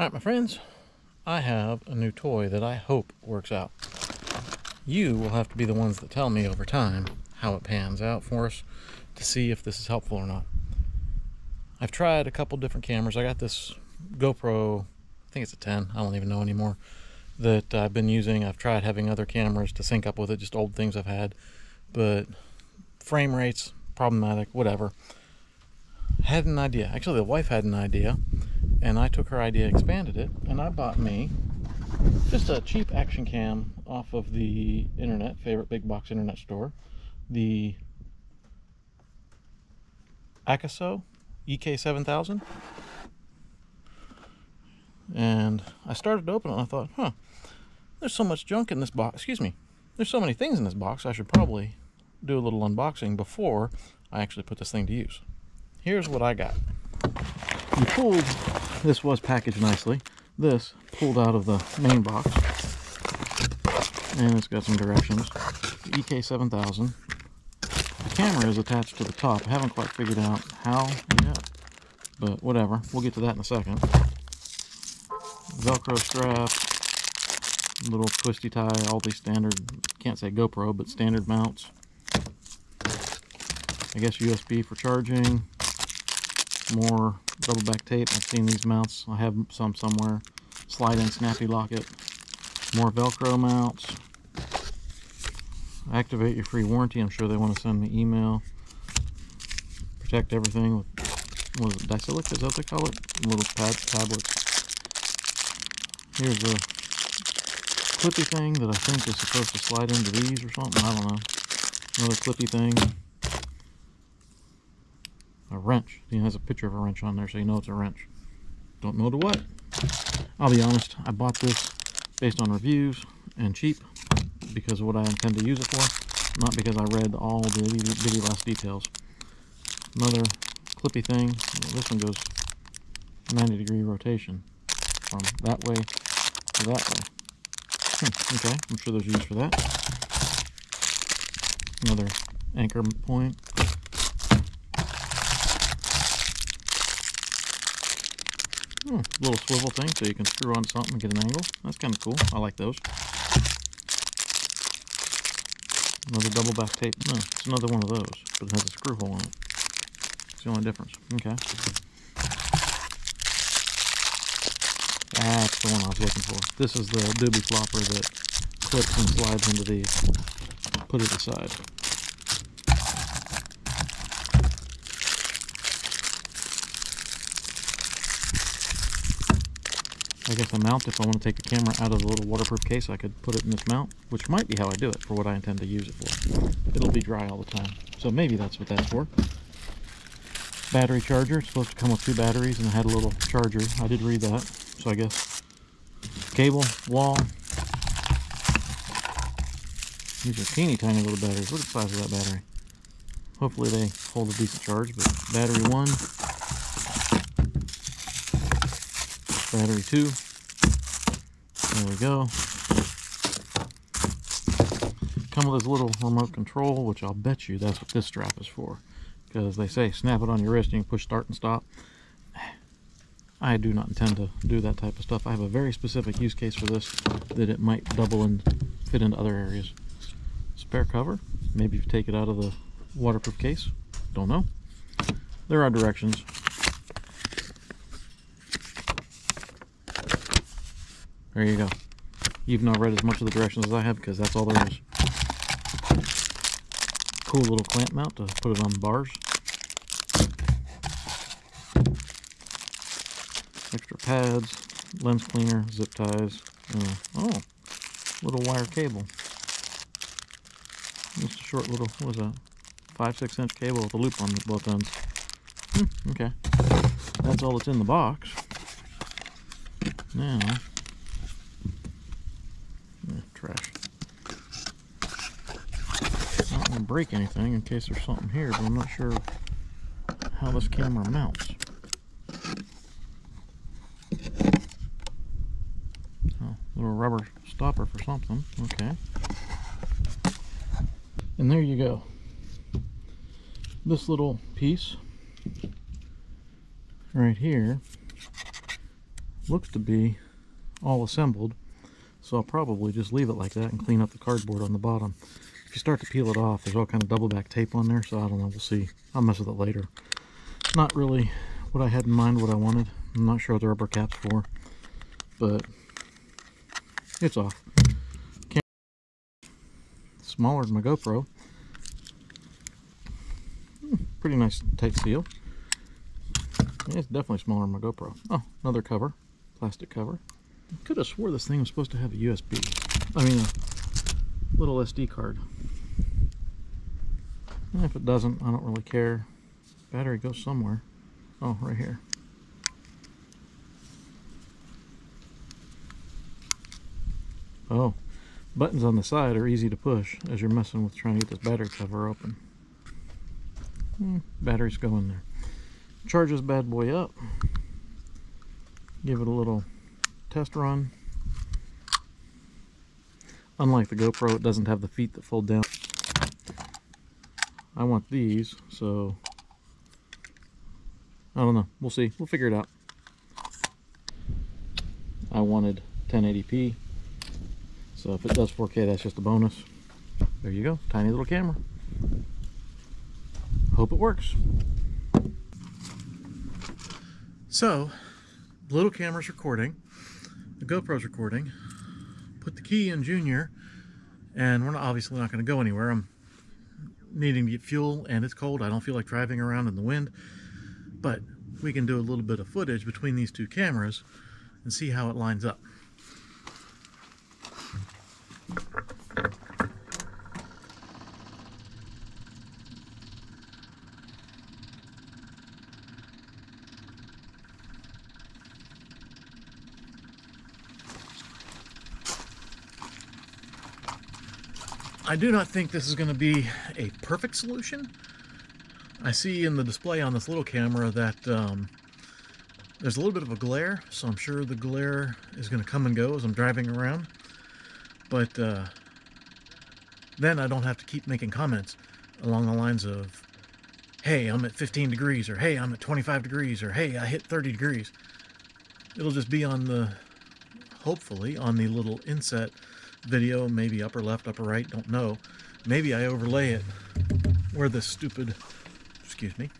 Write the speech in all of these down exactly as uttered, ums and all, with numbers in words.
Alright my friends, I have a new toy that I hope works out. You will have to be the ones that tell me over time how it pans out for us to see if this is helpful or not. I've tried a couple different cameras. I got this GoPro, I think it's a ten, I don't even know anymore, that I've been using. I've tried having other cameras to sync up with it, just old things I've had, but frame rates, problematic, whatever. Had an idea. Actually, the wife had an idea, and I took her idea, expanded it, and I bought me just a cheap action cam off of the internet, favorite big box internet store, the Akaso E K seven thousand. And I started to open it and I thought, huh, there's so much junk in this box. Excuse me, there's so many things in this box, I should probably do a little unboxing before I actually put this thing to use. Here's what I got. You pulled, this was packaged nicely, this pulled out of the main box, and it's got some directions. The E K seven thousand. The camera is attached to the top. I haven't quite figured out how yet, but whatever, we'll get to that in a second. Velcro strap, little twisty tie, all these standard, can't say GoPro, but standard mounts. I guess U S B for charging, more double back tape. I've seen these mounts, I have some somewhere. Slide in snappy locket, more Velcro mounts. Activate your free warranty. I'm sure they want to send me email. Protect everything with, what is it, Dicelic, is that what they call it? Little pad tablets. Here's a clippy thing that I think is supposed to slide into these or something. I don't know. Another clippy thing. A wrench. It has a picture of a wrench on there, so you know it's a wrench. Don't know to what. I'll be honest, I bought this based on reviews and cheap because of what I intend to use it for, not because I read all the bitty last details. Another clippy thing. This one goes ninety degree rotation from that way. That way. Hmm, okay, I'm sure there's use for that. Another anchor point. Hmm, little swivel thing so you can screw on something and get an angle. That's kind of cool. I like those. Another double back tape. No, it's another one of those, but it has a screw hole on it. It's the only difference. Okay. That's the one I was looking for. This is the doobie flopper that clips and slides into these. Put it aside. I guess a mount, if I want to take the camera out of the little waterproof case, I could put it in this mount, which might be how I do it for what I intend to use it for. It'll be dry all the time, so maybe that's what that's for. Battery charger. It's supposed to come with two batteries, and I had a little charger. I did read that. So I guess cable, wall. These are teeny tiny little batteries. Look at the size of that battery. Hopefully they hold a decent charge, but battery one, battery two, there we go. Come with this little remote control, which I'll bet you that's what this strap is for, because they say snap it on your wrist and you can push start and stop. I do not intend to do that type of stuff. I have a very specific use case for this, that it might double and fit into other areas. Spare cover, maybe you take it out of the waterproof case, don't know. There are directions. There you go. You've not read as much of the directions as I have, because that's all there is. Cool little clamp mount to put it on bars. Extra pads, lens cleaner, zip ties, and a, oh, little wire cable. Just a short little, what was that? Five, six inch cable with a loop on both ends. Hmm, okay. That's all that's in the box. Now, eh, trash. I don't want to break anything in case there's something here, but I'm not sure how this camera mounts. Little rubber stopper for something, okay. And there you go. This little piece right here looks to be all assembled, so I'll probably just leave it like that and clean up the cardboard on the bottom. If you start to peel it off, there's all kind of double back tape on there, so I don't know, we'll see. I'll mess with it later. Not really what I had in mind, what I wanted. I'm not sure what the rubber cap's for, but it's off. Can't... Smaller than my GoPro. Pretty nice tight seal. Yeah, it's definitely smaller than my GoPro. Oh, another cover, plastic cover. I could have swore this thing was supposed to have a U S B. I mean, a little S D card. And if it doesn't, I don't really care. Battery goes somewhere. Oh, right here. Oh, buttons on the side are easy to push as you're messing with trying to get this battery cover open. Hmm, batteries go in there. Charge this bad boy up. Give it a little test run. Unlike the GoPro, it doesn't have the feet that fold down. I want these, so I don't know. We'll see. We'll figure it out. I wanted ten eighty p, so if it does four K, that's just a bonus. There you go. Tiny little camera. Hope it works. So, the little camera's recording. The GoPro's recording. Put the key in Junior, and we're not, obviously not going to go anywhere. I'm needing to get fuel, and it's cold. I don't feel like driving around in the wind, but we can do a little bit of footage between these two cameras and see how it lines up. I do not think this is going to be a perfect solution. I see in the display on this little camera that um, there's a little bit of a glare, so I'm sure the glare is going to come and go as I'm driving around. But uh, then I don't have to keep making comments along the lines of, hey, I'm at fifteen degrees, or hey, I'm at twenty-five degrees, or hey, I hit thirty degrees. It'll just be on the, hopefully, on the little inset video, maybe upper left, upper right, don't know. Maybe I overlay it where this stupid, excuse me,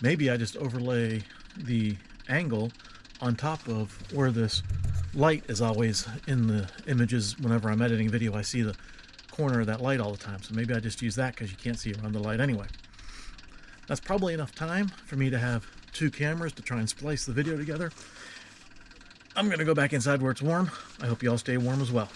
maybe I just overlay the angle on top of where this light is always in the images. Whenever I'm editing video, I see the corner of that light all the time, so maybe I just use that because you can't see around the light anyway. That's probably enough time for me to have two cameras to try and splice the video together. I'm going to go back inside where it's warm. I hope you all stay warm as well.